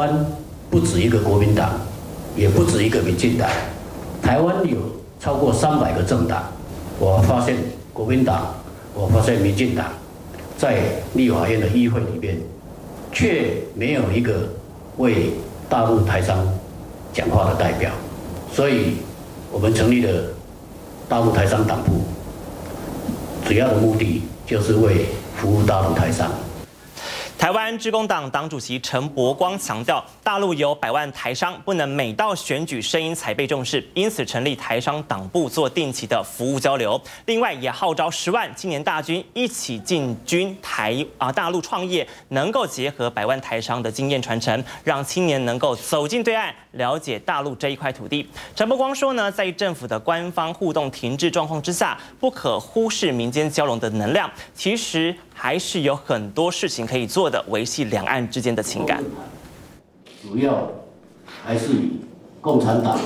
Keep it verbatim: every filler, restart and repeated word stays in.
湾不止一个国民党，也不止一个民进党，台湾有超过三百个政党。我发现国民党，我发现民进党，在立法院的议会里面，却没有一个为大陆台商讲话的代表。所以，我们成立了大陆台商党部，主要的目的就是为服务大陆台商。 台湾志工党党主席陈柏光强调，大陆有百万台商，不能每到选举声音才被重视，因此成立台商党部做定期的服务交流。另外，也号召十万青年大军一起进军台啊大陆创业，能够结合百万台商的经验传承，让青年能够走进对岸，了解大陆这一块土地。陈柏光说呢，在政府的官方互动停滞状况之下，不可忽视民间交流的能量。其实。 还是有很多事情可以做的，维系两岸之间的情感。主要还是以共产党